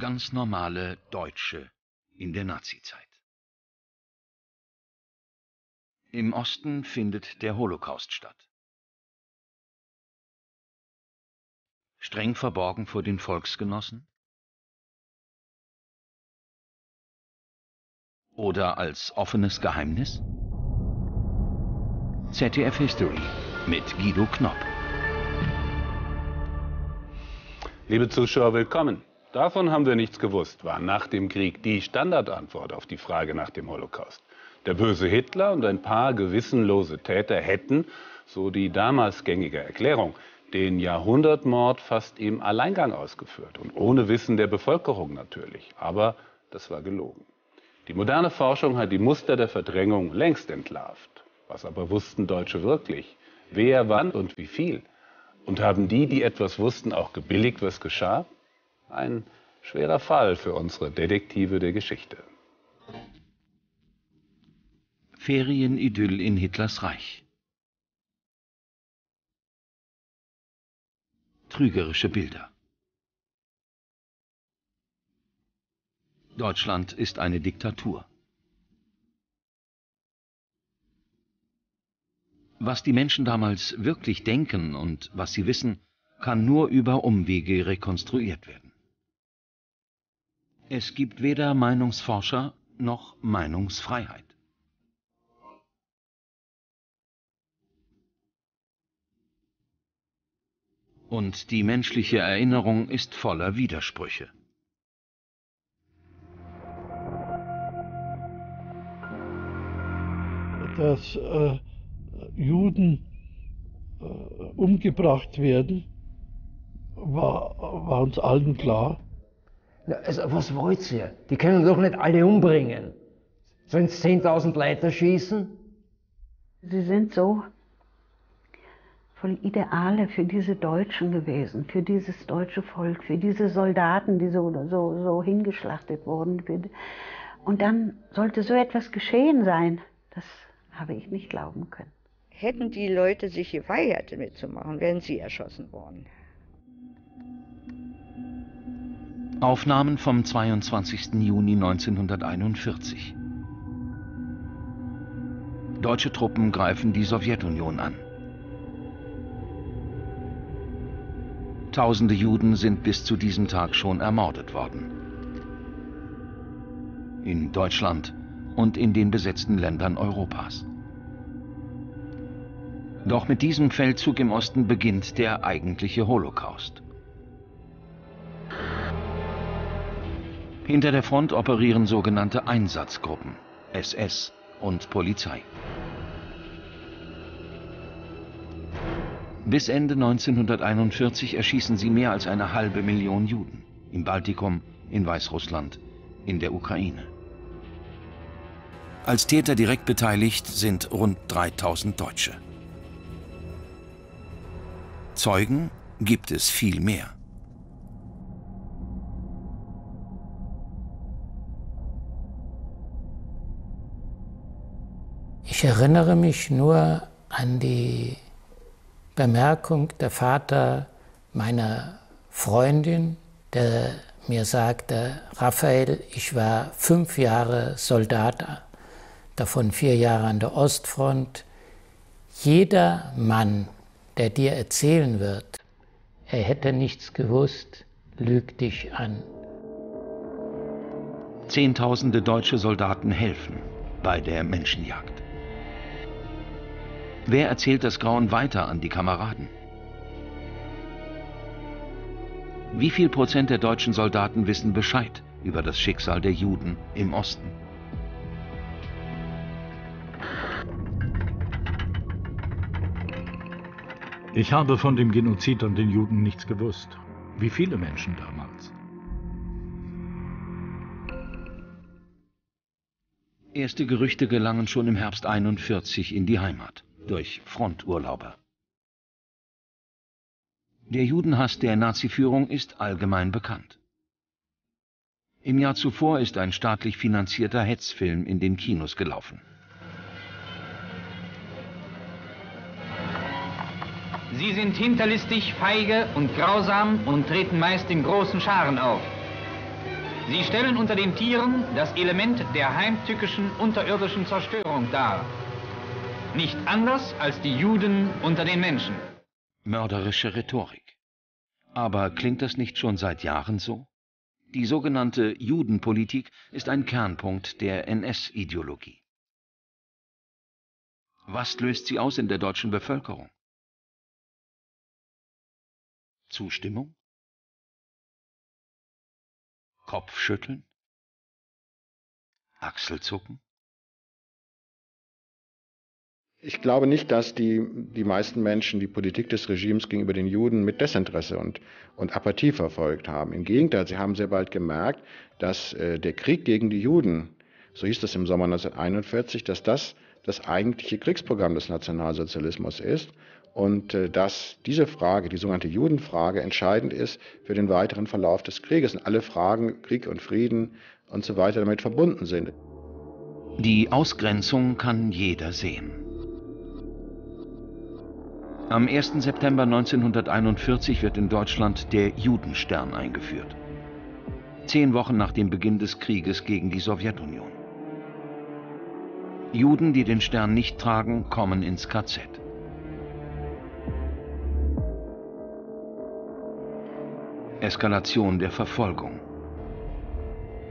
ganz normale Deutsche in der Nazizeit. Im Osten findet der Holocaust statt. Streng verborgen vor den Volksgenossen? Oder als offenes Geheimnis? ZDF History mit Guido Knopp. Liebe Zuschauer, willkommen. Davon haben wir nichts gewusst, war nach dem Krieg die Standardantwort auf die Frage nach dem Holocaust. Der böse Hitler und ein paar gewissenlose Täter hätten, so die damals gängige Erklärung, den Jahrhundertmord fast im Alleingang ausgeführt und ohne Wissen der Bevölkerung natürlich. Aber das war gelogen. Die moderne Forschung hat die Muster der Verdrängung längst entlarvt. Was aber wussten Deutsche wirklich? Wer, wann und wie viel? Und haben die, die etwas wussten, auch gebilligt, was geschah? Ein schwerer Fall für unsere Detektive der Geschichte. Ferienidyll in Hitlers Reich. Trügerische Bilder. Deutschland ist eine Diktatur. Was die Menschen damals wirklich denken und was sie wissen, kann nur über Umwege rekonstruiert werden. Es gibt weder Meinungsforscher noch Meinungsfreiheit. Und die menschliche Erinnerung ist voller Widersprüche. Dass Juden umgebracht werden, war uns allen klar. Na, also, was wollt ihr? Die können doch nicht alle umbringen. Sollen es 10.000 Leute schießen? Sie sind so voll Ideale für diese Deutschen gewesen, für dieses deutsche Volk, für diese Soldaten, die so hingeschlachtet wurden. Und dann sollte so etwas geschehen sein. Das habe ich nicht glauben können. Hätten die Leute sich geweigert, mitzumachen, wären sie erschossen worden. Aufnahmen vom 22. Juni 1941. Deutsche Truppen greifen die Sowjetunion an. Tausende Juden sind bis zu diesem Tag schon ermordet worden. In Deutschland und in den besetzten Ländern Europas. Doch mit diesem Feldzug im Osten beginnt der eigentliche Holocaust. Hinter der Front operieren sogenannte Einsatzgruppen, SS und Polizei. Bis Ende 1941 erschießen sie mehr als 1,5 Million Juden im Baltikum, in Weißrussland, in der Ukraine. Als Täter direkt beteiligt sind rund 3.000 Deutsche. Zeugen gibt es viel mehr. Ich erinnere mich nur an die Bemerkung der Vater meiner Freundin, der mir sagte: Raphael, ich war 5 Jahre Soldat, davon 4 Jahre an der Ostfront. Jeder Mann, der dir erzählen wird, er hätte nichts gewusst, lügt dich an. Zehntausende deutsche Soldaten helfen bei der Menschenjagd. Wer erzählt das Grauen weiter an die Kameraden? Wie viel Prozent der deutschen Soldaten wissen Bescheid über das Schicksal der Juden im Osten? Ich habe von dem Genozid an den Juden nichts gewusst. Wie viele Menschen damals? Erste Gerüchte gelangen schon im Herbst 1941 in die Heimat durch Fronturlauber. Der Judenhass der Naziführung ist allgemein bekannt. Im Jahr zuvor ist ein staatlich finanzierter Hetzfilm in den Kinos gelaufen. Sie sind hinterlistig, feige und grausam und treten meist in großen Scharen auf. Sie stellen unter den Tieren das Element der heimtückischen unterirdischen Zerstörung dar. Nicht anders als die Juden unter den Menschen. Mörderische Rhetorik. Aber klingt das nicht schon seit Jahren so? Die sogenannte Judenpolitik ist ein Kernpunkt der NS-Ideologie. Was löst sie aus in der deutschen Bevölkerung? Zustimmung? Kopfschütteln? Achselzucken? Ich glaube nicht, dass die meisten Menschen die Politik des Regimes gegenüber den Juden mit Desinteresse und Apathie verfolgt haben. Im Gegenteil, sie haben sehr bald gemerkt, dass der Krieg gegen die Juden, so hieß das im Sommer 1941, dass das das eigentliche Kriegsprogramm des Nationalsozialismus ist und dass diese Frage, die sogenannte Judenfrage, entscheidend ist für den weiteren Verlauf des Krieges und alle Fragen, Krieg und Frieden und so weiter, damit verbunden sind. Die Ausgrenzung kann jeder sehen. Am 1. September 1941 wird in Deutschland der Judenstern eingeführt. 10 Wochen nach dem Beginn des Krieges gegen die Sowjetunion. Juden, die den Stern nicht tragen, kommen ins KZ. Eskalation der Verfolgung.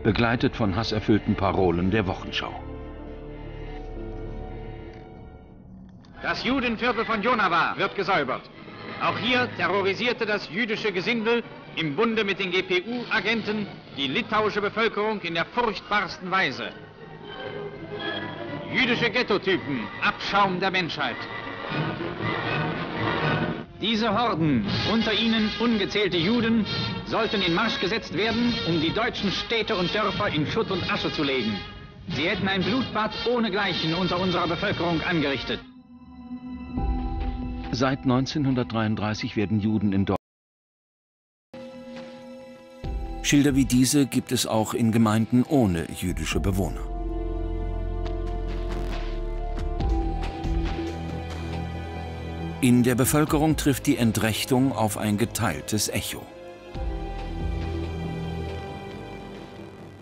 Begleitet von hasserfüllten Parolen der Wochenschau. Das Judenviertel von Jonava wird gesäubert. Auch hier terrorisierte das jüdische Gesindel im Bunde mit den GPU-Agenten die litauische Bevölkerung in der furchtbarsten Weise. Jüdische Ghettotypen, Abschaum der Menschheit. Diese Horden, unter ihnen ungezählte Juden, sollten in Marsch gesetzt werden, um die deutschen Städte und Dörfer in Schutt und Asche zu legen. Sie hätten ein Blutbad ohnegleichen unter unserer Bevölkerung angerichtet. Seit 1933 werden Juden in Deutschland. Schilder wie diese gibt es auch in Gemeinden ohne jüdische Bewohner. In der Bevölkerung trifft die Entrechtung auf ein geteiltes Echo.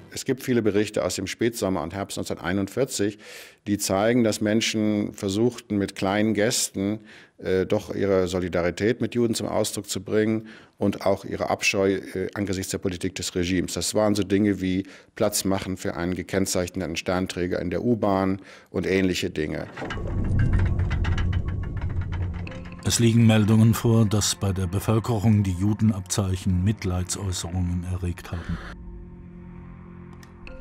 Es gibt viele Berichte aus dem Spätsommer und Herbst 1941, die zeigen, dass Menschen versuchten, mit kleinen Gesten doch ihre Solidarität mit Juden zum Ausdruck zu bringen und auch ihre Abscheu angesichts der Politik des Regimes. Das waren so Dinge wie Platz machen für einen gekennzeichneten Sternträger in der U-Bahn und ähnliche Dinge. Es liegen Meldungen vor, dass bei der Bevölkerung die Judenabzeichen Mitleidsäußerungen erregt haben.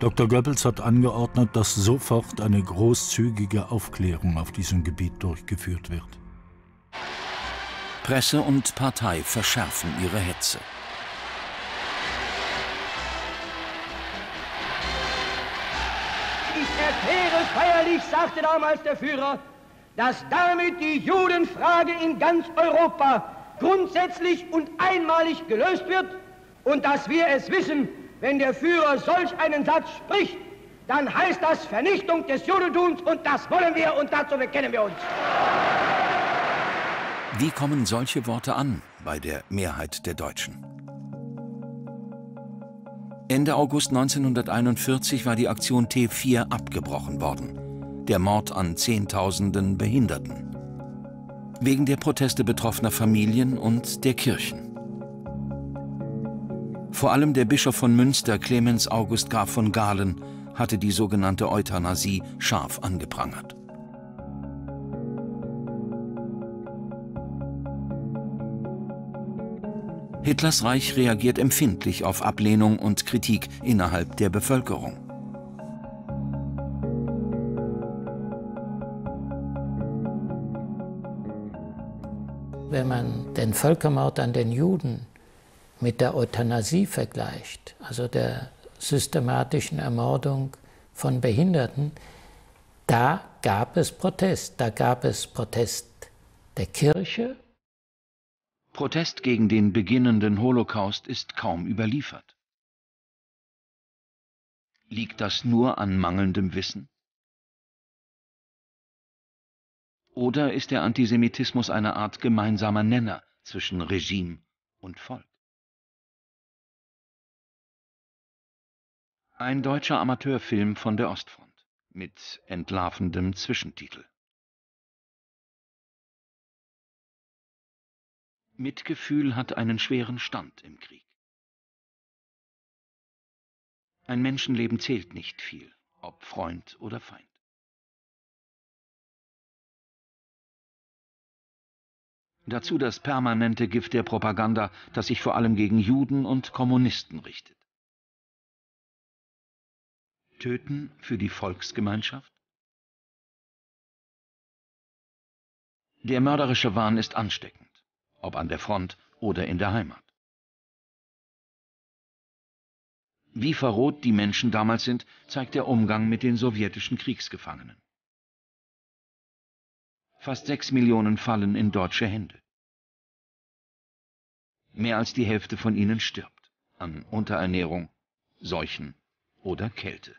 Dr. Goebbels hat angeordnet, dass sofort eine großzügige Aufklärung auf diesem Gebiet durchgeführt wird. Presse und Partei verschärfen ihre Hetze. Ich erkläre feierlich, sagte damals der Führer, dass damit die Judenfrage in ganz Europa grundsätzlich und einmalig gelöst wird und dass wir es wissen. Wenn der Führer solch einen Satz spricht, dann heißt das Vernichtung des Judentums und das wollen wir und dazu bekennen wir uns. Wie kommen solche Worte an bei der Mehrheit der Deutschen? Ende August 1941 war die Aktion T4 abgebrochen worden. Der Mord an Zehntausenden Behinderten. Wegen der Proteste betroffener Familien und der Kirchen. Vor allem der Bischof von Münster, Clemens August Graf von Galen, hatte die sogenannte Euthanasie scharf angeprangert. Hitlers Reich reagiert empfindlich auf Ablehnung und Kritik innerhalb der Bevölkerung. Wenn man den Völkermord an den Juden mit der Euthanasie vergleicht, also der systematischen Ermordung von Behinderten, da gab es Protest. Da gab es Protest der Kirche. Protest gegen den beginnenden Holocaust ist kaum überliefert. Liegt das nur an mangelndem Wissen? Oder ist der Antisemitismus eine Art gemeinsamer Nenner zwischen Regime und Volk? Ein deutscher Amateurfilm von der Ostfront mit entlarvendem Zwischentitel. Mitgefühl hat einen schweren Stand im Krieg. Ein Menschenleben zählt nicht viel, ob Freund oder Feind. Dazu das permanente Gift der Propaganda, das sich vor allem gegen Juden und Kommunisten richtet. Töten für die Volksgemeinschaft? Der mörderische Wahn ist ansteckend, ob an der Front oder in der Heimat. Wie verroht die Menschen damals sind, zeigt der Umgang mit den sowjetischen Kriegsgefangenen. Fast 6 Millionen fallen in deutsche Hände. Mehr als die Hälfte von ihnen stirbt an Unterernährung, Seuchen oder Kälte.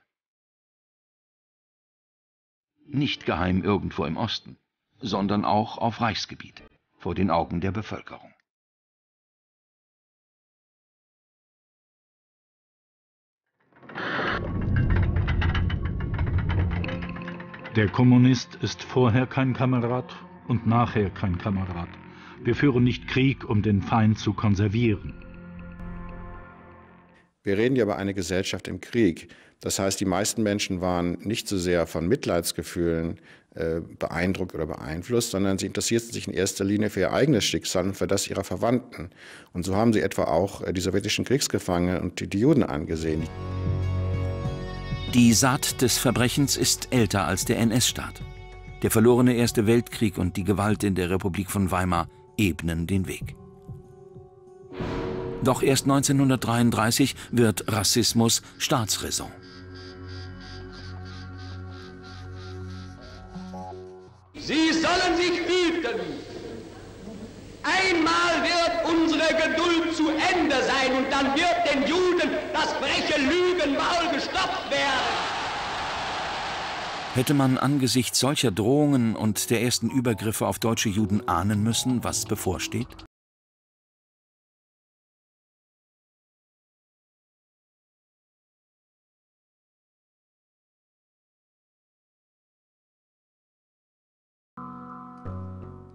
Nicht geheim irgendwo im Osten, sondern auch auf Reichsgebiet, vor den Augen der Bevölkerung. Der Kommunist ist vorher kein Kamerad und nachher kein Kamerad. Wir führen nicht Krieg, um den Feind zu konservieren. Wir reden ja über eine Gesellschaft im Krieg. Das heißt, die meisten Menschen waren nicht so sehr von Mitleidsgefühlen beeindruckt oder beeinflusst, sondern sie interessierten sich in erster Linie für ihr eigenes Schicksal und für das ihrer Verwandten. Und so haben sie etwa auch die sowjetischen Kriegsgefangenen und die Juden angesehen. Die Saat des Verbrechens ist älter als der NS-Staat. Der verlorene Erste Weltkrieg und die Gewalt in der Republik von Weimar ebnen den Weg. Doch erst 1933 wird Rassismus Staatsräson. Sie sollen sich hüten! Einmal wird unsere Geduld zu Ende sein und dann wird den Juden das freche Lügenmaul gestopft werden. Hätte man angesichts solcher Drohungen und der ersten Übergriffe auf deutsche Juden ahnen müssen, was bevorsteht?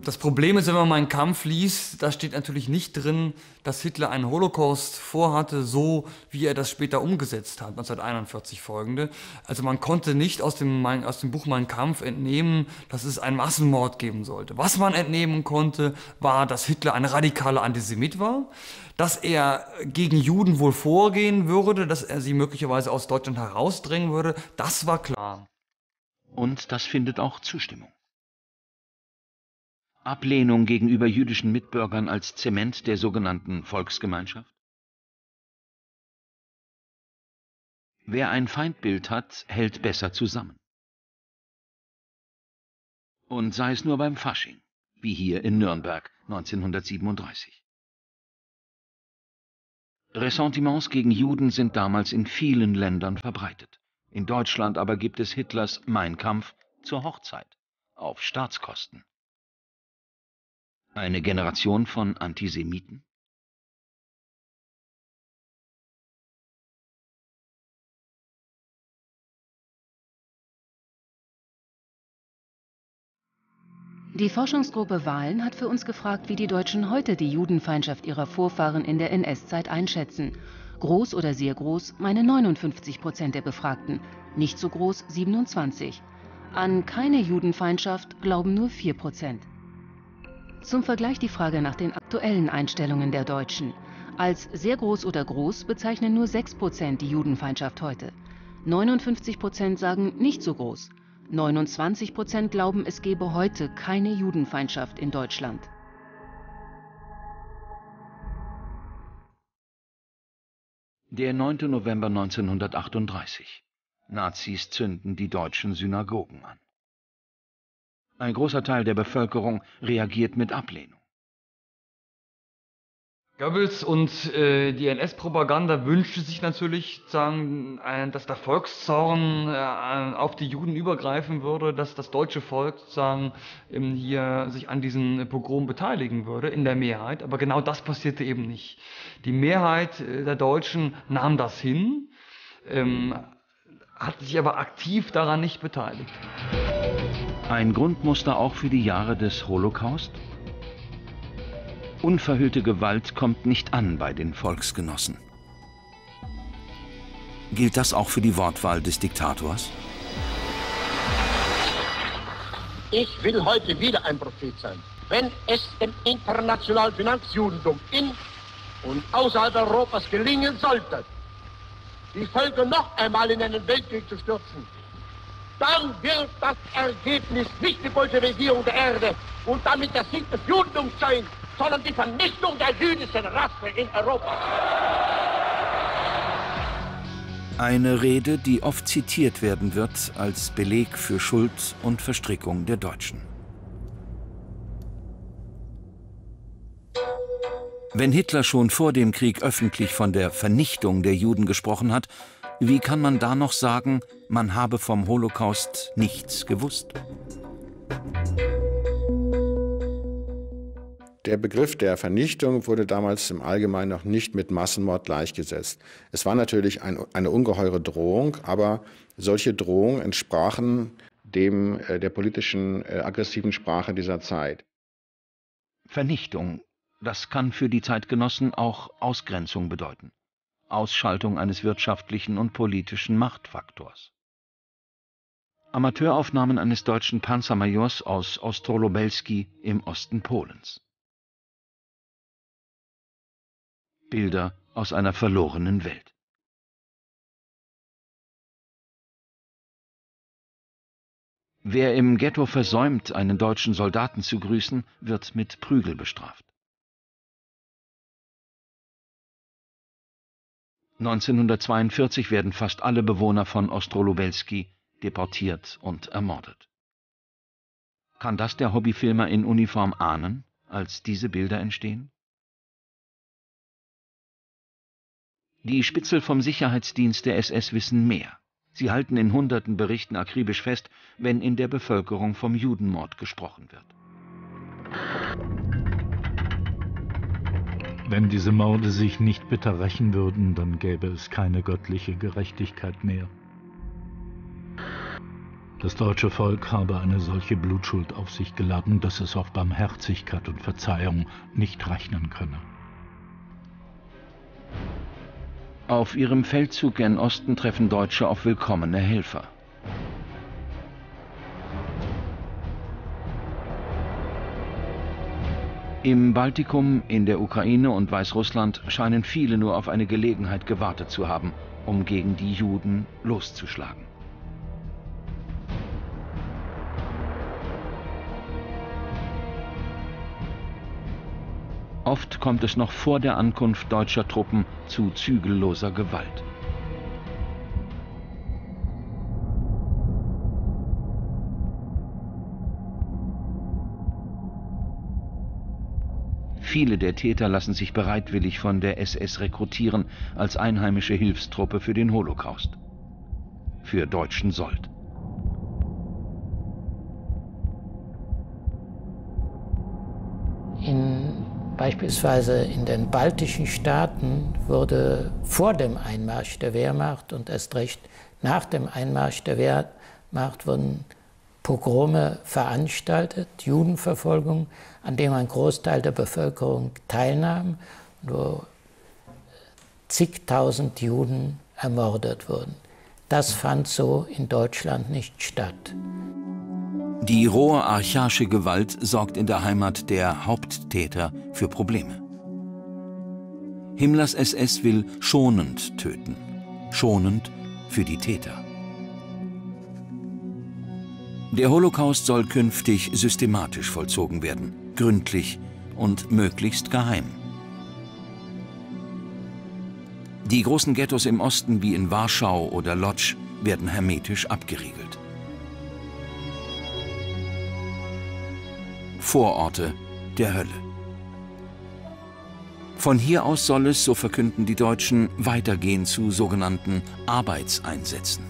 Das Problem ist, wenn man meinen Kampf liest, da steht natürlich nicht drin, dass Hitler einen Holocaust vorhatte, so wie er das später umgesetzt hat, 1941 folgende. Also man konnte nicht aus dem Buch Mein Kampf entnehmen, dass es einen Massenmord geben sollte. Was man entnehmen konnte, war, dass Hitler ein radikaler Antisemit war, dass er gegen Juden wohl vorgehen würde, dass er sie möglicherweise aus Deutschland herausdrängen würde, das war klar. Und das findet auch Zustimmung. Ablehnung gegenüber jüdischen Mitbürgern als Zement der sogenannten Volksgemeinschaft? Wer ein Feindbild hat, hält besser zusammen. Und sei es nur beim Fasching, wie hier in Nürnberg 1937. Ressentiments gegen Juden sind damals in vielen Ländern verbreitet. In Deutschland aber gibt es Hitlers Mein Kampf zur Hochzeit, auf Staatskosten. Eine Generation von Antisemiten? Die Forschungsgruppe Wahlen hat für uns gefragt, wie die Deutschen heute die Judenfeindschaft ihrer Vorfahren in der NS-Zeit einschätzen. Groß oder sehr groß, meine 59% der Befragten, nicht so groß 27%. An keine Judenfeindschaft glauben nur 4%. Zum Vergleich die Frage nach den aktuellen Einstellungen der Deutschen. Als sehr groß oder groß bezeichnen nur 6% die Judenfeindschaft heute. 59% sagen nicht so groß. 29% glauben, es gebe heute keine Judenfeindschaft in Deutschland. Der 9. November 1938. Nazis zünden die deutschen Synagogen an. Ein großer Teil der Bevölkerung reagiert mit Ablehnung. Goebbels und die NS-Propaganda wünschte sich natürlich, sagen, dass der Volkszorn auf die Juden übergreifen würde, dass das deutsche Volk sagen, hier sich an diesen Pogrom beteiligen würde, in der Mehrheit. Aber genau das passierte eben nicht. Die Mehrheit der Deutschen nahm das hin. hat sich aber aktiv daran nicht beteiligt. Ein Grundmuster auch für die Jahre des Holocaust? Unverhüllte Gewalt kommt nicht an bei den Volksgenossen. Gilt das auch für die Wortwahl des Diktators? Ich will heute wieder ein Prophet sein. Wenn es dem internationalen Finanzjudentum in und außerhalb Europas gelingen sollte, die Völker noch einmal in einen Weltkrieg zu stürzen, dann wird das Ergebnis nicht die Bolschewisierung der Erde und damit der Sieg des Judentums sein, sondern die Vernichtung der jüdischen Rasse in Europa. Eine Rede, die oft zitiert werden wird als Beleg für Schuld und Verstrickung der Deutschen. Wenn Hitler schon vor dem Krieg öffentlich von der Vernichtung der Juden gesprochen hat, wie kann man da noch sagen, man habe vom Holocaust nichts gewusst? Der Begriff der Vernichtung wurde damals im Allgemeinen noch nicht mit Massenmord gleichgesetzt. Es war natürlich eine ungeheure Drohung, aber solche Drohungen entsprachen der politischen aggressiven Sprache dieser Zeit. Vernichtung, das kann für die Zeitgenossen auch Ausgrenzung bedeuten. Ausschaltung eines wirtschaftlichen und politischen Machtfaktors. Amateuraufnahmen eines deutschen Panzermajors aus Ostrolobelski im Osten Polens. Bilder aus einer verlorenen Welt. Wer im Ghetto versäumt, einen deutschen Soldaten zu grüßen, wird mit Prügel bestraft. 1942 werden fast alle Bewohner von Ostrolubelski deportiert und ermordet. Kann das der Hobbyfilmer in Uniform ahnen, als diese Bilder entstehen? Die Spitzel vom Sicherheitsdienst der SS wissen mehr. Sie halten in hunderten Berichten akribisch fest, wenn in der Bevölkerung vom Judenmord gesprochen wird. Wenn diese Morde sich nicht bitter rächen würden, dann gäbe es keine göttliche Gerechtigkeit mehr. Das deutsche Volk habe eine solche Blutschuld auf sich geladen, dass es auf Barmherzigkeit und Verzeihung nicht rechnen könne. Auf ihrem Feldzug gen Osten treffen Deutsche auf willkommene Helfer. Im Baltikum, in der Ukraine und Weißrussland scheinen viele nur auf eine Gelegenheit gewartet zu haben, um gegen die Juden loszuschlagen. Oft kommt es noch vor der Ankunft deutscher Truppen zu zügelloser Gewalt. Viele der Täter lassen sich bereitwillig von der SS rekrutieren als einheimische Hilfstruppe für den Holocaust. Für deutschen Sold. Beispielsweise in den baltischen Staaten wurde vor dem Einmarsch der Wehrmacht und erst recht nach dem Einmarsch der Wehrmacht wurden Pogrome veranstaltet, Judenverfolgung, an dem ein Großteil der Bevölkerung teilnahm, wo zigtausend Juden ermordet wurden. Das fand so in Deutschland nicht statt. Die rohe archaische Gewalt sorgt in der Heimat der Haupttäter für Probleme. Himmlers SS will schonend töten, schonend für die Täter. Der Holocaust soll künftig systematisch vollzogen werden, gründlich und möglichst geheim. Die großen Ghettos im Osten wie in Warschau oder Lodz werden hermetisch abgeriegelt. Vororte der Hölle. Von hier aus soll es, so verkünden die Deutschen, weitergehen zu sogenannten Arbeitseinsätzen.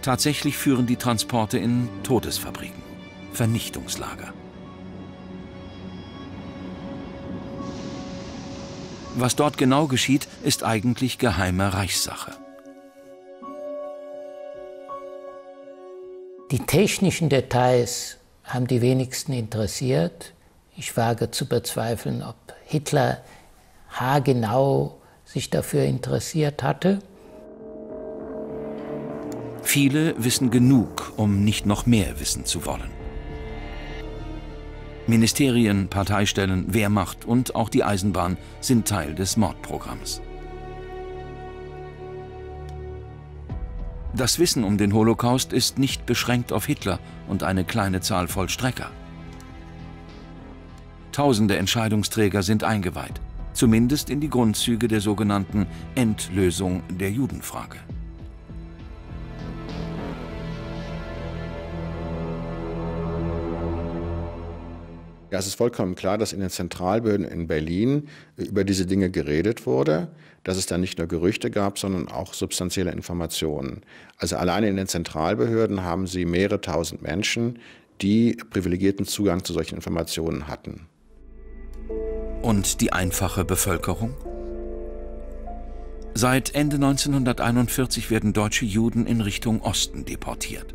Tatsächlich führen die Transporte in Todesfabriken, Vernichtungslager. Was dort genau geschieht, ist eigentlich geheime Reichssache. Die technischen Details haben die wenigsten interessiert. Ich wage zu bezweifeln, ob Hitler haargenau sich dafür interessiert hatte. Viele wissen genug, um nicht noch mehr wissen zu wollen. Ministerien, Parteistellen, Wehrmacht und auch die Eisenbahn sind Teil des Mordprogramms. Das Wissen um den Holocaust ist nicht beschränkt auf Hitler und eine kleine Zahl Vollstrecker. Tausende Entscheidungsträger sind eingeweiht, zumindest in die Grundzüge der sogenannten Endlösung der Judenfrage. Ja, es ist vollkommen klar, dass in den Zentralbehörden in Berlin über diese Dinge geredet wurde, dass es da nicht nur Gerüchte gab, sondern auch substanzielle Informationen. Also alleine in den Zentralbehörden haben sie mehrere tausend Menschen, die privilegierten Zugang zu solchen Informationen hatten. Und die einfache Bevölkerung? Seit Ende 1941 werden deutsche Juden in Richtung Osten deportiert.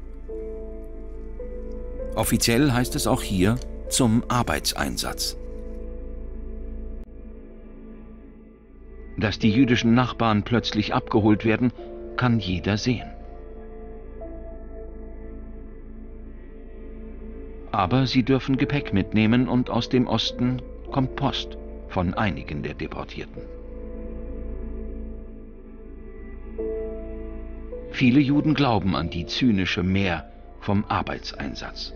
Offiziell heißt es auch hier, zum Arbeitseinsatz. Dass die jüdischen Nachbarn plötzlich abgeholt werden, kann jeder sehen. Aber sie dürfen Gepäck mitnehmen und aus dem Osten kommt Post von einigen der Deportierten. Viele Juden glauben an die zynische Mär vom Arbeitseinsatz.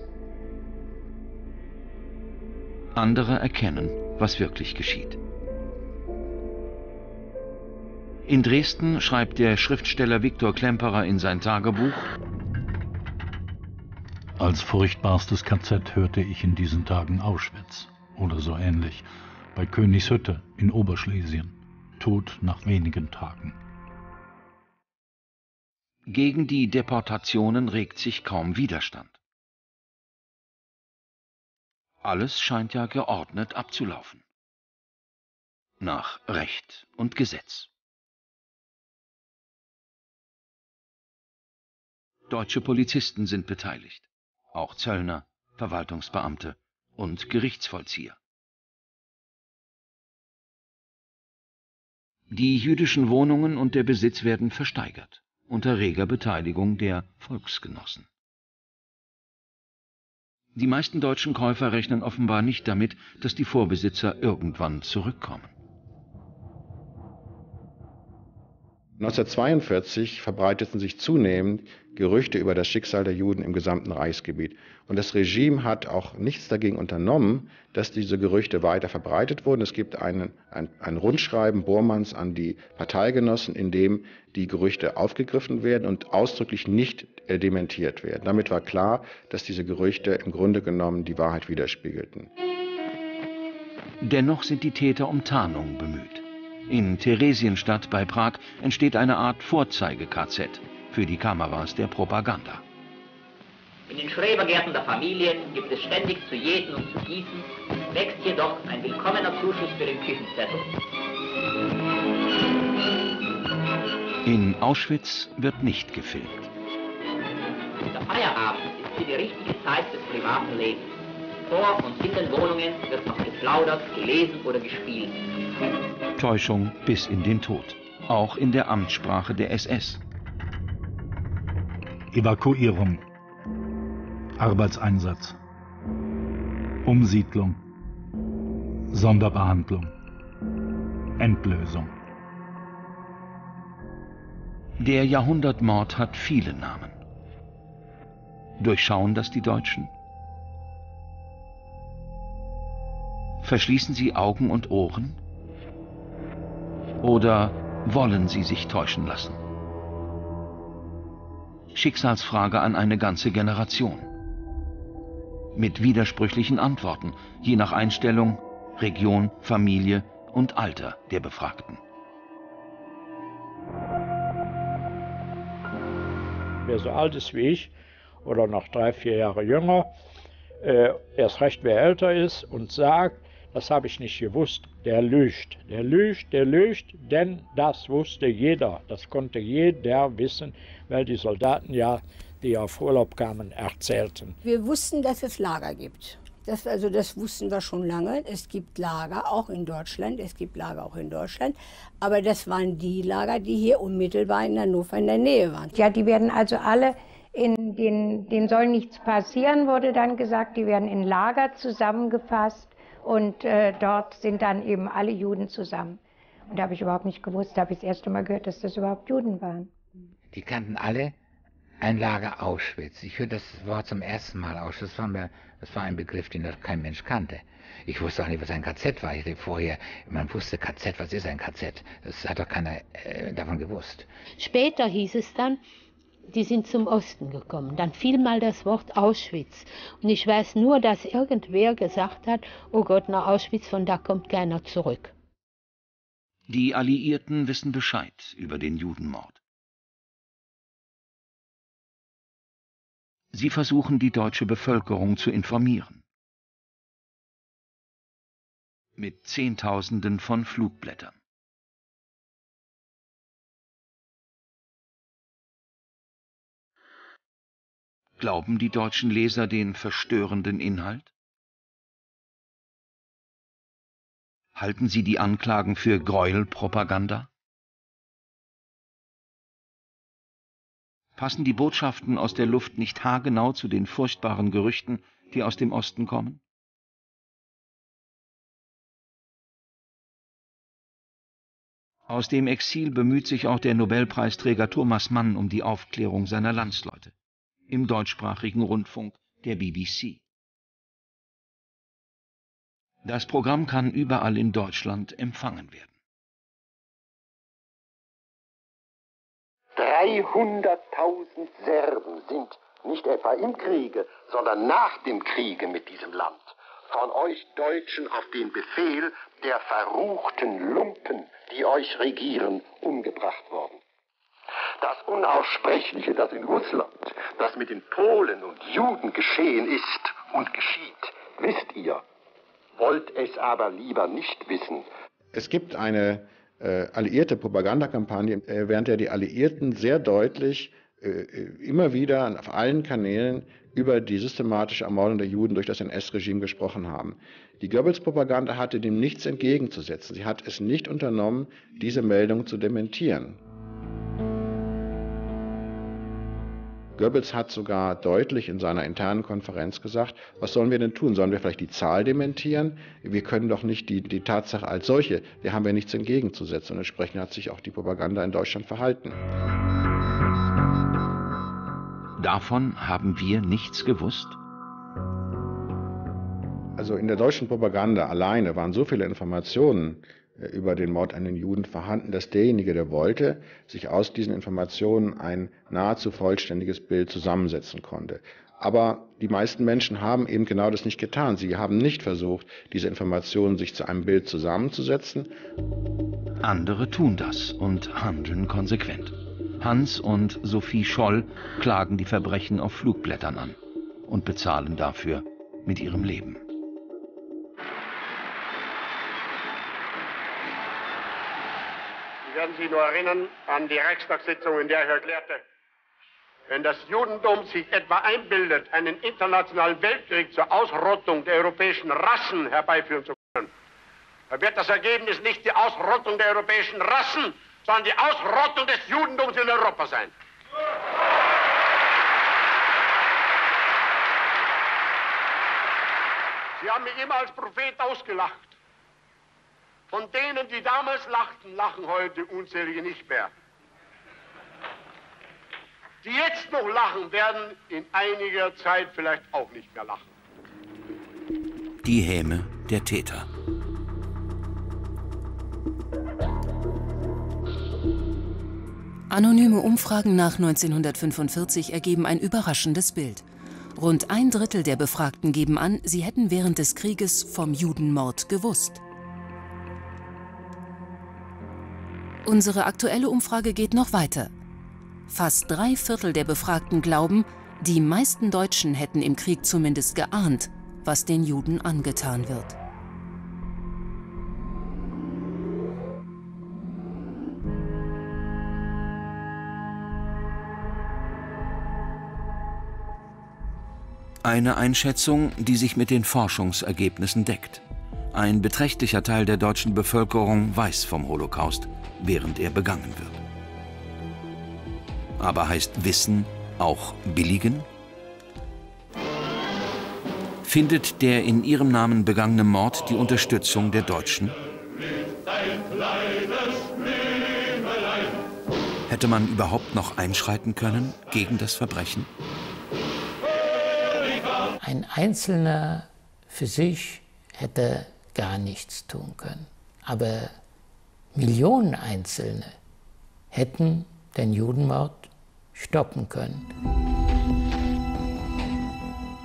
Andere erkennen, was wirklich geschieht. In Dresden schreibt der Schriftsteller Viktor Klemperer in sein Tagebuch: Als furchtbarstes KZ hörte ich in diesen Tagen Auschwitz oder so ähnlich, bei Königshütte in Oberschlesien, tot nach wenigen Tagen. Gegen die Deportationen regt sich kaum Widerstand. Alles scheint ja geordnet abzulaufen. Nach Recht und Gesetz. Deutsche Polizisten sind beteiligt, auch Zöllner, Verwaltungsbeamte und Gerichtsvollzieher. Die jüdischen Wohnungen und der Besitz werden versteigert, unter reger Beteiligung der Volksgenossen. Die meisten deutschen Käufer rechnen offenbar nicht damit, dass die Vorbesitzer irgendwann zurückkommen. 1942 verbreiteten sich zunehmend Gerüchte über das Schicksal der Juden im gesamten Reichsgebiet. Und das Regime hat auch nichts dagegen unternommen, dass diese Gerüchte weiter verbreitet wurden. Es gibt ein Rundschreiben Bormanns an die Parteigenossen, in dem die Gerüchte aufgegriffen werden und ausdrücklich nicht dementiert werden. Damit war klar, dass diese Gerüchte im Grunde genommen die Wahrheit widerspiegelten. Dennoch sind die Täter um Tarnung bemüht. In Theresienstadt bei Prag entsteht eine Art Vorzeige-KZ für die Kameras der Propaganda. In den Schrebergärten der Familien gibt es ständig zu jäten und zu gießen, wächst jedoch ein willkommener Zuschuss für den Küchenzettel. In Auschwitz wird nicht gefilmt. Der Feierabend ist für die richtige Zeit des privaten Lebens. Vor und hinter Wohnungen wird noch geplaudert, gelesen oder gespielt. Täuschung bis in den Tod, auch in der Amtssprache der SS. Evakuierung, Arbeitseinsatz, Umsiedlung, Sonderbehandlung, Endlösung. Der Jahrhundertmord hat viele Namen. Durchschauen das die Deutschen? Verschließen sie Augen und Ohren? Oder wollen sie sich täuschen lassen? Schicksalsfrage an eine ganze Generation. Mit widersprüchlichen Antworten, je nach Einstellung, Region, Familie und Alter der Befragten. Wer so alt ist wie ich oder noch 3, 4 Jahre jünger, erst recht wer älter ist und sagt, was habe ich nicht gewusst? Der lügt, der lügt, der lügt, denn das wusste jeder, das konnte jeder wissen, weil die Soldaten ja, die auf Urlaub kamen, erzählten. Wir wussten, dass es Lager gibt. Das wussten wir schon lange. Es gibt Lager auch in Deutschland, aber das waren die Lager, die hier unmittelbar in Hannover in der Nähe waren. Ja, die werden also alle, denen soll nichts passieren, wurde dann gesagt, die werden in Lager zusammengefasst und dort sind dann eben alle Juden zusammen. Und da habe ich überhaupt nicht gewusst, da habe ich das erste Mal gehört, dass das überhaupt Juden waren. Die kannten alle ein Lager Auschwitz. Ich hörte das Wort zum ersten Mal Auschwitz. Das war ein Begriff, den kein Mensch kannte. Ich wusste auch nicht, was ein KZ war. Man wusste KZ, was ist ein KZ? Das hat doch keiner davon gewusst. Später hieß es dann, die sind zum Osten gekommen. Dann fiel mal das Wort Auschwitz. Und ich weiß nur, dass irgendwer gesagt hat, oh Gott, nach Auschwitz, von da kommt keiner zurück. Die Alliierten wissen Bescheid über den Judenmord. Sie versuchen, die deutsche Bevölkerung zu informieren. Mit Zehntausenden von Flugblättern. Glauben die deutschen Leser den verstörenden Inhalt? Halten sie die Anklagen für Gräuelpropaganda? Passen die Botschaften aus der Luft nicht haargenau zu den furchtbaren Gerüchten, die aus dem Osten kommen? Aus dem Exil bemüht sich auch der Nobelpreisträger Thomas Mann um die Aufklärung seiner Landsleute im deutschsprachigen Rundfunk der BBC. Das Programm kann überall in Deutschland empfangen werden. 300.000 Serben sind nicht etwa im Kriege, sondern nach dem Kriege mit diesem Land. Von euch Deutschen auf den Befehl der verruchten Lumpen, die euch regieren, umgebracht worden. Das Unaussprechliche, das in Russland, das mit den Polen und Juden geschehen ist und geschieht, wisst ihr. Wollt es aber lieber nicht wissen. Es gibt eine alliierte Propagandakampagne, während der die Alliierten sehr deutlich immer wieder auf allen Kanälen über die systematische Ermordung der Juden durch das NS-Regime gesprochen haben. Die Goebbels-Propaganda hatte dem nichts entgegenzusetzen. Sie hat es nicht unternommen, diese Meldung zu dementieren. Goebbels hat sogar deutlich in seiner internen Konferenz gesagt, was sollen wir denn tun? Sollen wir vielleicht die Zahl dementieren? Wir können doch nicht die Tatsache als solche, der haben wir nichts entgegenzusetzen. Und entsprechend hat sich auch die Propaganda in Deutschland verhalten. Davon haben wir nichts gewusst? Also in der deutschen Propaganda alleine waren so viele Informationen über den Mord an den Juden vorhanden, dass derjenige, der wollte, sich aus diesen Informationen ein nahezu vollständiges Bild zusammensetzen konnte. Aber die meisten Menschen haben eben genau das nicht getan. Sie haben nicht versucht, diese Informationen sich zu einem Bild zusammenzusetzen. Andere tun das und handeln konsequent. Hans und Sophie Scholl klagen die Verbrechen auf Flugblättern an und bezahlen dafür mit ihrem Leben. Werden Sie nur erinnern an die Reichstagssitzung, in der ich erklärte, wenn das Judentum sich etwa einbildet, einen internationalen Weltkrieg zur Ausrottung der europäischen Rassen herbeiführen zu können, dann wird das Ergebnis nicht die Ausrottung der europäischen Rassen, sondern die Ausrottung des Judentums in Europa sein. Sie haben mich immer als Prophet ausgelacht. Von denen, die damals lachten, lachen heute unzählige nicht mehr. Die jetzt noch lachen, werden in einiger Zeit vielleicht auch nicht mehr lachen. Die Häme der Täter. Anonyme Umfragen nach 1945 ergeben ein überraschendes Bild. Rund ein Drittel der Befragten geben an, sie hätten während des Krieges vom Judenmord gewusst. Unsere aktuelle Umfrage geht noch weiter. Fast 3/4 der Befragten glauben, die meisten Deutschen hätten im Krieg zumindest geahnt, was den Juden angetan wird. Eine Einschätzung, die sich mit den Forschungsergebnissen deckt. Ein beträchtlicher Teil der deutschen Bevölkerung weiß vom Holocaust, während er begangen wird. Aber heißt Wissen auch billigen? Findet der in ihrem Namen begangene Mord die Unterstützung der Deutschen? Hätte man überhaupt noch einschreiten können gegen das Verbrechen? Ein Einzelner für sich hätte gar nichts tun können. Aber Millionen Einzelne hätten den Judenmord stoppen können.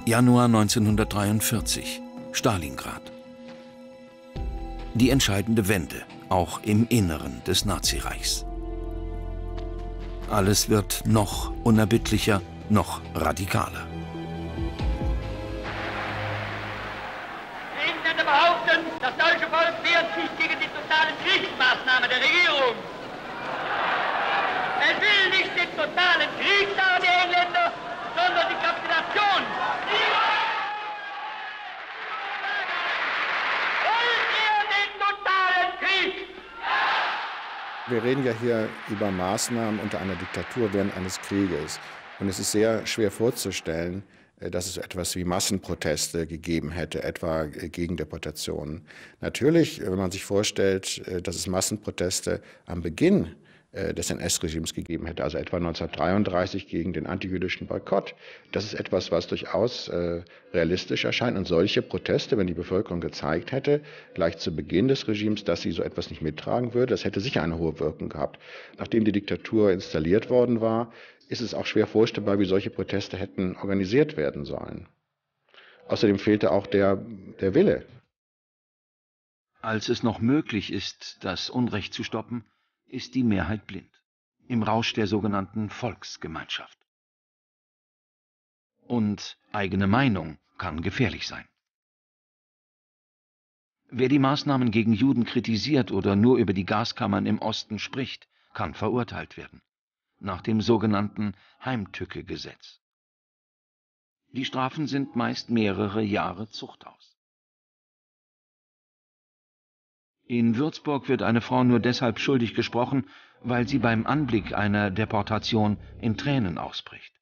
Januar 1943, Stalingrad. Die entscheidende Wende, auch im Inneren des Nazireichs. Alles wird noch unerbittlicher, noch radikaler. Sie können behaupten, das deutsche Volk wehrt sich gegen die totalen Kriegsmaßnahmen der Regierung. Er will nicht den totalen Krieg der Engländer, sondern die Kapitulation. Wollt ihr den totalen Krieg? Wir reden ja hier über Maßnahmen unter einer Diktatur während eines Krieges. Und es ist sehr schwer vorzustellen, dass es etwas wie Massenproteste gegeben hätte, etwa gegen Deportationen. Natürlich, wenn man sich vorstellt, dass es Massenproteste am Beginn des NS-Regimes gegeben hätte, also etwa 1933 gegen den antijüdischen Boykott. Das ist etwas, was durchaus realistisch erscheint. Und solche Proteste, wenn die Bevölkerung gezeigt hätte, gleich zu Beginn des Regimes, dass sie so etwas nicht mittragen würde, das hätte sicher eine hohe Wirkung gehabt. Nachdem die Diktatur installiert worden war, ist es auch schwer vorstellbar, wie solche Proteste hätten organisiert werden sollen. Außerdem fehlte auch der Wille. Als es noch möglich ist, das Unrecht zu stoppen, ist die Mehrheit blind, im Rausch der sogenannten Volksgemeinschaft. Und eigene Meinung kann gefährlich sein. Wer die Maßnahmen gegen Juden kritisiert oder nur über die Gaskammern im Osten spricht, kann verurteilt werden, nach dem sogenannten Heimtücke-Gesetz. Die Strafen sind meist mehrere Jahre Zuchthaus. In Würzburg wird eine Frau nur deshalb schuldig gesprochen, weil sie beim Anblick einer Deportation in Tränen ausbricht.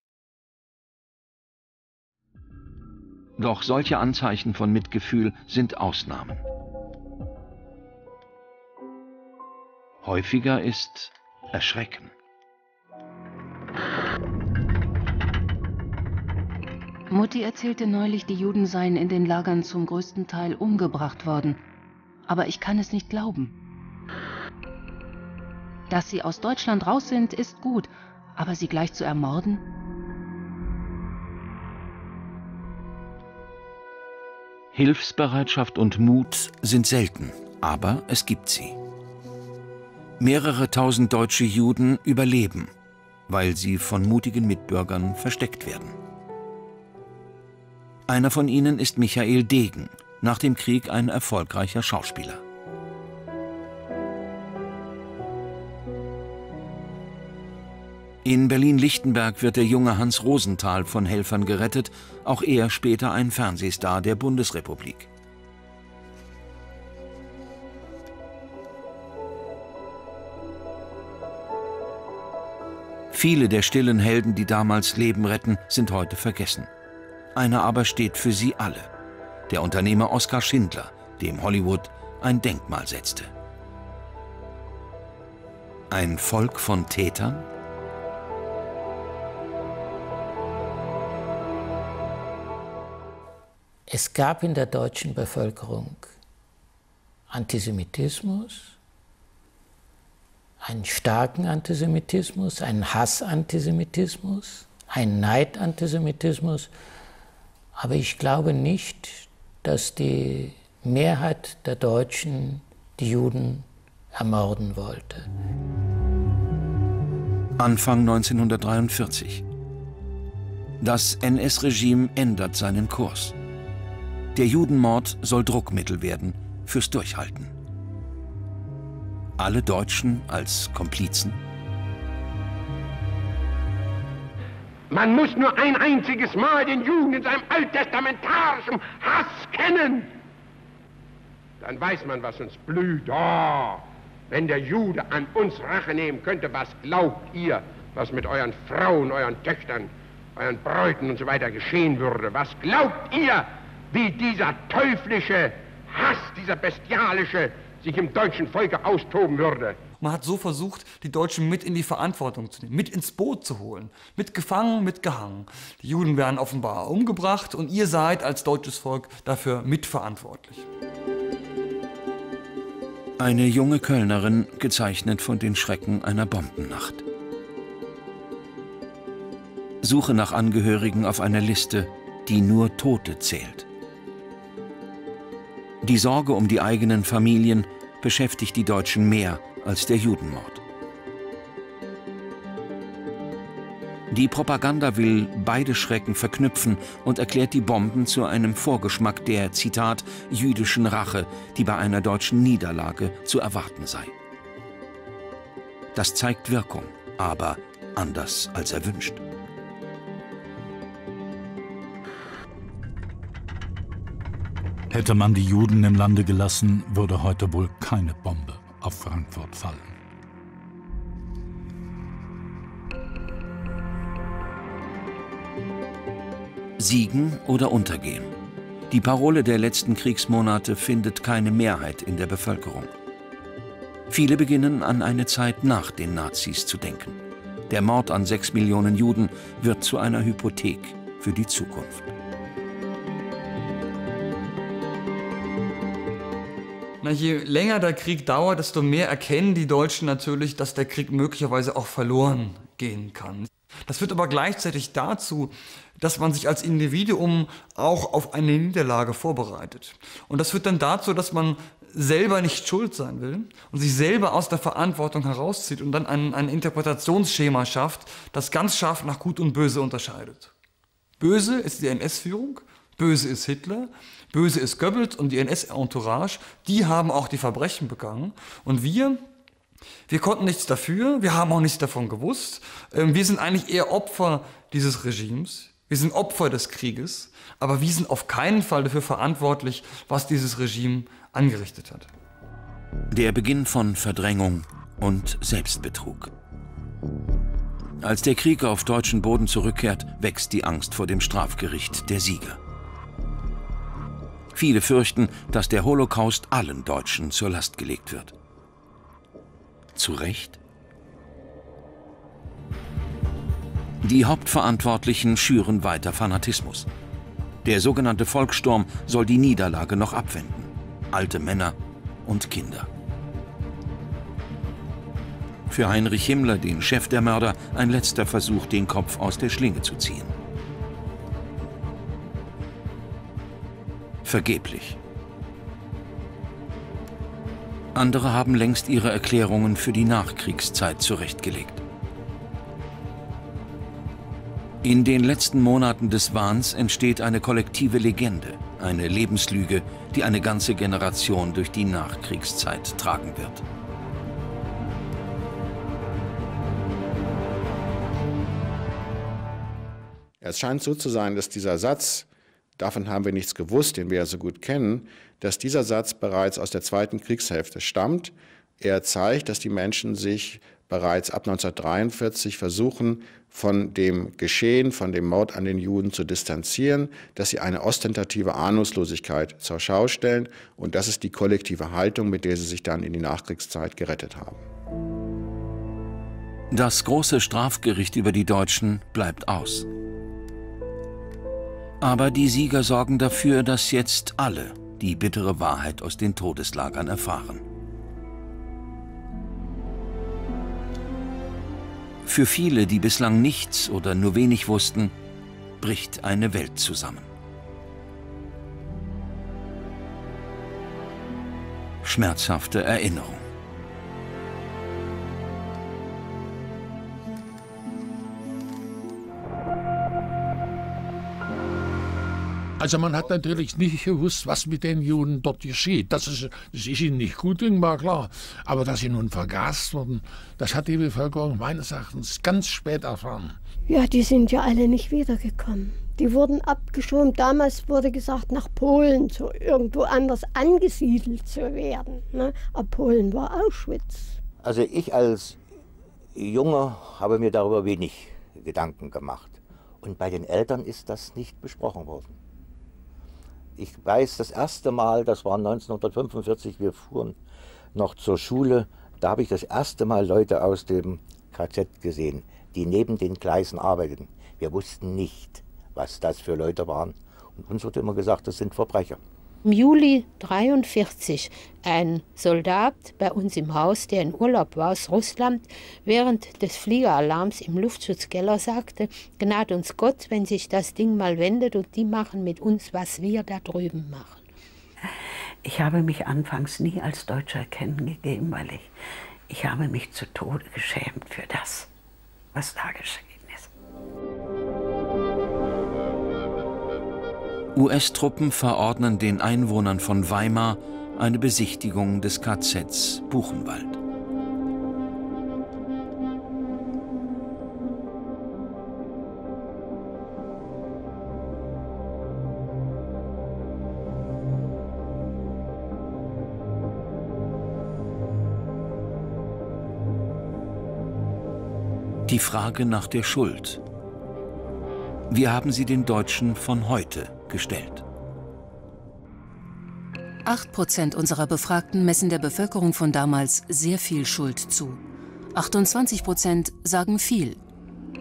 Doch solche Anzeichen von Mitgefühl sind Ausnahmen. Häufiger ist Erschrecken. Mutti erzählte neulich, die Juden seien in den Lagern zum größten Teil umgebracht worden. Aber ich kann es nicht glauben. Dass sie aus Deutschland raus sind, ist gut, aber sie gleich zu ermorden? Hilfsbereitschaft und Mut sind selten, aber es gibt sie. Mehrere tausend deutsche Juden überleben, weil sie von mutigen Mitbürgern versteckt werden. Einer von ihnen ist Michael Degen, nach dem Krieg ein erfolgreicher Schauspieler. In Berlin-Lichtenberg wird der junge Hans Rosenthal von Helfern gerettet, auch er später ein Fernsehstar der Bundesrepublik. Viele der stillen Helden, die damals Leben retten, sind heute vergessen. Einer aber steht für sie alle. Der Unternehmer Oskar Schindler, dem Hollywood ein Denkmal setzte. Ein Volk von Tätern? Es gab in der deutschen Bevölkerung Antisemitismus, einen starken Antisemitismus, einen Hassantisemitismus, einen Neidantisemitismus. Aber ich glaube nicht, dass die Mehrheit der Deutschen die Juden ermorden wollte. Anfang 1943. Das NS-Regime ändert seinen Kurs. Der Judenmord soll Druckmittel werden fürs Durchhalten. Alle Deutschen als Komplizen? Man muss nur ein einziges Mal den Juden in seinem alttestamentarischen Hass kennen. Dann weiß man, was uns blüht. Oh, wenn der Jude an uns Rache nehmen könnte, was glaubt ihr, was mit euren Frauen, euren Töchtern, euren Bräuten und so weiter geschehen würde? Was glaubt ihr, wie dieser teuflische Hass, dieser bestialische, sich im deutschen Volke austoben würde? Man hat so versucht, die Deutschen mit in die Verantwortung zu nehmen, mit ins Boot zu holen, mit gefangen, mit gehangen. Die Juden werden offenbar umgebracht und ihr seid als deutsches Volk dafür mitverantwortlich. Eine junge Kölnerin, gezeichnet von den Schrecken einer Bombennacht. Suche nach Angehörigen auf einer Liste, die nur Tote zählt. Die Sorge um die eigenen Familien beschäftigt die Deutschen mehr als der Judenmord. Die Propaganda will beide Schrecken verknüpfen und erklärt die Bomben zu einem Vorgeschmack der, Zitat, jüdischen Rache, die bei einer deutschen Niederlage zu erwarten sei. Das zeigt Wirkung, aber anders als erwünscht. Hätte man die Juden im Lande gelassen, würde heute wohl keine Bombe auf Frankfurt fallen. Siegen oder untergehen. Die Parole der letzten Kriegsmonate findet keine Mehrheit in der Bevölkerung. Viele beginnen an eine Zeit nach den Nazis zu denken. Der Mord an 6 Millionen Juden wird zu einer Hypothek für die Zukunft. Na, je länger der Krieg dauert, desto mehr erkennen die Deutschen natürlich, dass der Krieg möglicherweise auch verloren gehen kann. Das führt aber gleichzeitig dazu, dass man sich als Individuum auch auf eine Niederlage vorbereitet. Und das führt dann dazu, dass man selber nicht schuld sein will und sich selber aus der Verantwortung herauszieht und dann ein Interpretationsschema schafft, das ganz scharf nach Gut und Böse unterscheidet. Böse ist die NS-Führung, böse ist Hitler, böse ist Goebbels und die NS-Entourage, die haben auch die Verbrechen begangen. Und wir konnten nichts dafür, wir haben auch nichts davon gewusst. Wir sind eigentlich eher Opfer dieses Regimes, wir sind Opfer des Krieges, aber wir sind auf keinen Fall dafür verantwortlich, was dieses Regime angerichtet hat. Der Beginn von Verdrängung und Selbstbetrug. Als der Krieg auf deutschen Boden zurückkehrt, wächst die Angst vor dem Strafgericht der Sieger. Viele fürchten, dass der Holocaust allen Deutschen zur Last gelegt wird. Zu Recht? Die Hauptverantwortlichen schüren weiter Fanatismus. Der sogenannte Volkssturm soll die Niederlage noch abwenden. Alte Männer und Kinder. Für Heinrich Himmler, den Chef der Mörder, ein letzter Versuch, den Kopf aus der Schlinge zu ziehen. Vergeblich. Andere haben längst ihre Erklärungen für die Nachkriegszeit zurechtgelegt. In den letzten Monaten des Wahns entsteht eine kollektive Legende, eine Lebenslüge, die eine ganze Generation durch die Nachkriegszeit tragen wird. Es scheint so zu sein, dass dieser Satz, davon haben wir nichts gewusst, den wir ja so gut kennen, dass dieser Satz bereits aus der zweiten Kriegshälfte stammt. Er zeigt, dass die Menschen sich bereits ab 1943 versuchen, von dem Geschehen, von dem Mord an den Juden zu distanzieren, dass sie eine ostentative Ahnungslosigkeit zur Schau stellen. Und das ist die kollektive Haltung, mit der sie sich dann in die Nachkriegszeit gerettet haben. Das große Strafgericht über die Deutschen bleibt aus. Aber die Sieger sorgen dafür, dass jetzt alle die bittere Wahrheit aus den Todeslagern erfahren. Für viele, die bislang nichts oder nur wenig wussten, bricht eine Welt zusammen. Schmerzhafte Erinnerung. Also man hat natürlich nicht gewusst, was mit den Juden dort geschieht. Das ist ihnen nicht gut, war klar. Aber dass sie nun vergast wurden, das hat die Bevölkerung meines Erachtens ganz spät erfahren. Ja, die sind ja alle nicht wiedergekommen. Die wurden abgeschoben. Damals wurde gesagt, nach Polen, so irgendwo anders angesiedelt zu werden. Ne? Aber Polen war Auschwitz. Also ich als Junge habe mir darüber wenig Gedanken gemacht. Und bei den Eltern ist das nicht besprochen worden. Ich weiß, das erste Mal, das war 1945, wir fuhren noch zur Schule, da habe ich das erste Mal Leute aus dem KZ gesehen, die neben den Gleisen arbeiteten. Wir wussten nicht, was das für Leute waren. Und uns wurde immer gesagt, das sind Verbrecher. Im Juli 1943 ein Soldat bei uns im Haus, der in Urlaub war aus Russland, während des Fliegeralarms im Luftschutzkeller sagte, gnad uns Gott, wenn sich das Ding mal wendet und die machen mit uns, was wir da drüben machen. Ich habe mich anfangs nie als Deutscher kennengegeben, weil ich habe mich zu Tode geschämt für das, was da geschehen ist. US-Truppen verordnen den Einwohnern von Weimar eine Besichtigung des KZs Buchenwald. Die Frage nach der Schuld. Wie haben sie den Deutschen von heute gestellt? 8% unserer Befragten messen der Bevölkerung von damals sehr viel Schuld zu. 28% sagen viel.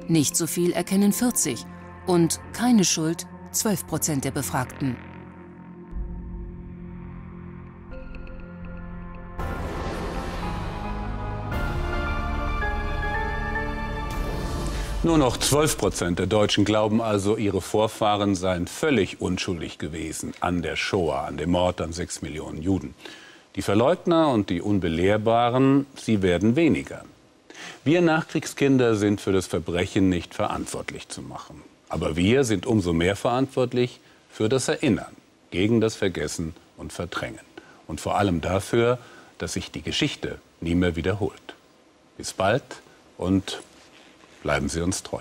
Nicht so viel erkennen 40% und keine Schuld 12% der Befragten. Nur noch 12% der Deutschen glauben also, ihre Vorfahren seien völlig unschuldig gewesen an der Shoah, an dem Mord an 6 Millionen Juden. Die Verleugner und die Unbelehrbaren, sie werden weniger. Wir Nachkriegskinder sind für das Verbrechen nicht verantwortlich zu machen. Aber wir sind umso mehr verantwortlich für das Erinnern, gegen das Vergessen und Verdrängen. Und vor allem dafür, dass sich die Geschichte nie mehr wiederholt. Bis bald und bleiben Sie uns treu.